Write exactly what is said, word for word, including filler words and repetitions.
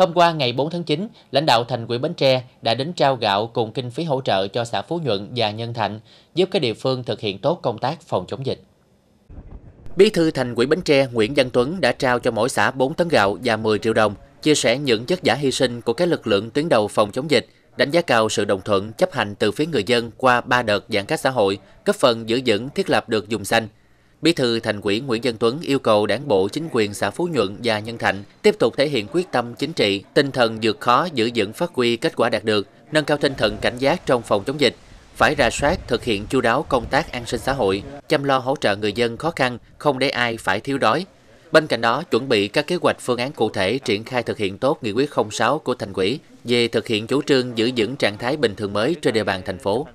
Hôm qua ngày bốn tháng chín, lãnh đạo Thành ủy Bến Tre đã đến trao gạo cùng kinh phí hỗ trợ cho xã Phú Nhuận và Nhân Thạnh, giúp các địa phương thực hiện tốt công tác phòng chống dịch. Bí thư Thành ủy Bến Tre Nguyễn Văn Tuấn đã trao cho mỗi xã bốn tấn gạo và mười triệu đồng, chia sẻ những vất vả hy sinh của các lực lượng tuyến đầu phòng chống dịch, đánh giá cao sự đồng thuận chấp hành từ phía người dân qua ba đợt giãn cách xã hội, góp phần giữ vững thiết lập được vùng xanh. Bí thư Thành ủy Nguyễn Văn Tuấn yêu cầu Đảng bộ, chính quyền xã Phú Nhuận và Nhân Thạnh tiếp tục thể hiện quyết tâm chính trị, tinh thần vượt khó, giữ vững phát huy kết quả đạt được, nâng cao tinh thần cảnh giác trong phòng chống dịch, phải rà soát thực hiện chu đáo công tác an sinh xã hội, chăm lo hỗ trợ người dân khó khăn, không để ai phải thiếu đói. Bên cạnh đó, chuẩn bị các kế hoạch phương án cụ thể triển khai thực hiện tốt nghị quyết không sáu của Thành ủy về thực hiện chủ trương giữ vững trạng thái bình thường mới trên địa bàn thành phố.